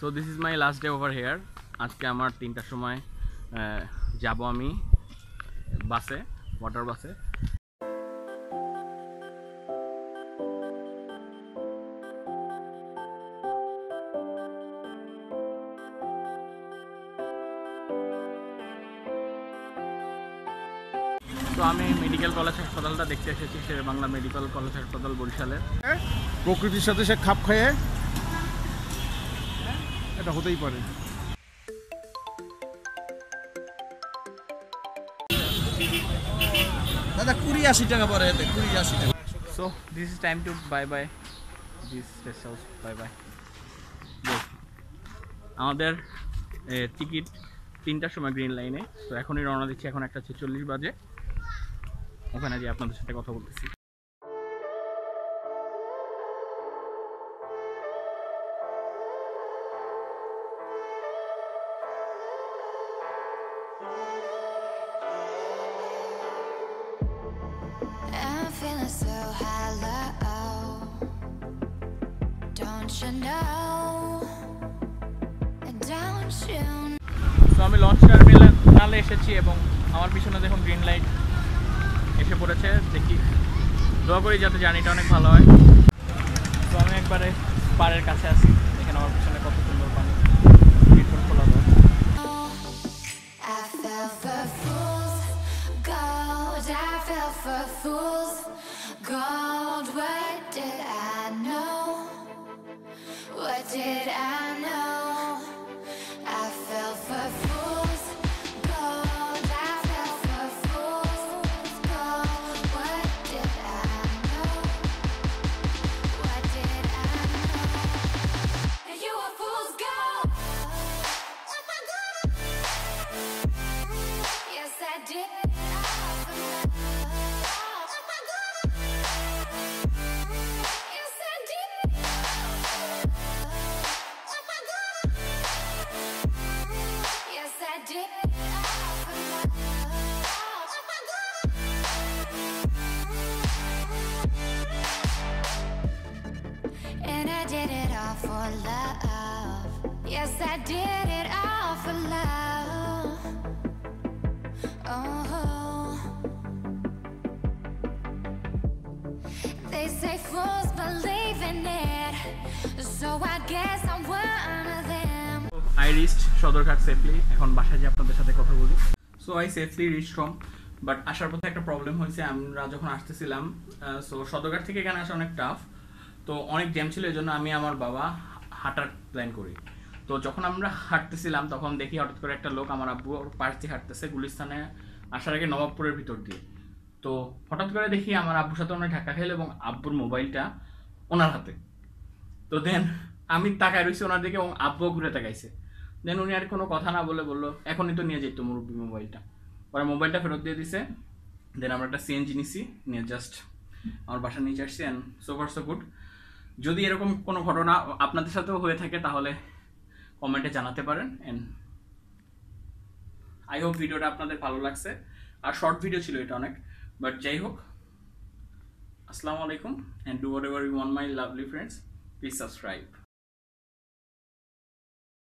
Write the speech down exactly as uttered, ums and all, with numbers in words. So this is my last day over here. আজকে আমার তিনটার সময় যাব আমি বাসে, ওয়াটার বাসে। তো আমি মেডিকেল কলেজ হাসপাতালটা দেখতে এসেছি, শেরেবাংলা মেডিকেল কলেজ হাসপাতাল বরিশালের। প্রকৃতির সাথে সে খাপ খায়, এটা হতেই পারে। দাদা কুড়ি আশি টাকা পরে, কুড়ি আশি টাকা। So this is time to bye bye this rest house, bye bye. আমাদের টিকিট তিনটার সময় গ্রিন লাইনে, তো এখনই রওনা দিচ্ছি। এখন একটা ছেচল্লিশ বাজে, ওখানে যে আপনাদের সাথে কথা বলতেছি। তো আমি লঞ্চ টার্মিনালে এসেছি এবং আমার পিছনে দেখুন গ্রিন লাইট এসে পড়েছে। দেখি, দোয়া করি যাতে জার্নিটা অনেক ভালো হয়। তো আমি একবারে পাড়ের কাছে আছি, দেখেন আমার পিছনে কত সুন্দর পানি। I reached Sadarghat safely. এখন বাসায় গিয়ে আপনাদের সাথে কথা বলি। So I safely reach home, but আসার পথে একটা প্রবলেম হয়েছে। আমরা যখন আসতেছিলাম, সো সদরঘাট থেকে এখানে আসা অনেক টাফ, তো অনেক জ্যাম ছিল। এই জন্য আমি আমার বাবা হাঁটার প্ল্যান করি। তো যখন আমরা হাঁটতেছিলাম তখন দেখি হঠাৎ করে একটা লোক আমার আব্বু পাশ দিয়ে হাঁটতেছে, গুলিস্তানে আসার আগে নবাবপুরের ভিতর দিয়ে। তো হঠাৎ করে দেখি আমার আব্বুর সাথে ওনার ধাক্কা খেলো এবং আব্বুর মোবাইলটা ওনার হাতে। তো দেন আমি তাকায় রয়েছি ওনার দিকে এবং আব্বুও ঘুরে তাকাইছে। দেন উনি আর কোনো কথা না বলে বললো, এখনই তো নিয়ে যেত মুরব্বী মোবাইলটা। পরে মোবাইলটা ফেরত দিয়ে দিছে। দেন আমরা একটা সিএনজি নিছি, নিয়ে জাস্ট আমার বাসা নিয়ে আসছি। And so far so good. যদি এরকম কোনো ঘটনা আপনাদের সাথেও হয়ে থাকে তাহলে কমেন্টে জানাতে পারেন। অ্যান্ড আই হোপ ভিডিওটা আপনাদের ভালো লাগছে। আর শর্ট ভিডিও ছিল এটা অনেক, বাট যাই হোক। আসসালামু আলাইকুম, and do whatever you want my lovely friends, please subscribe.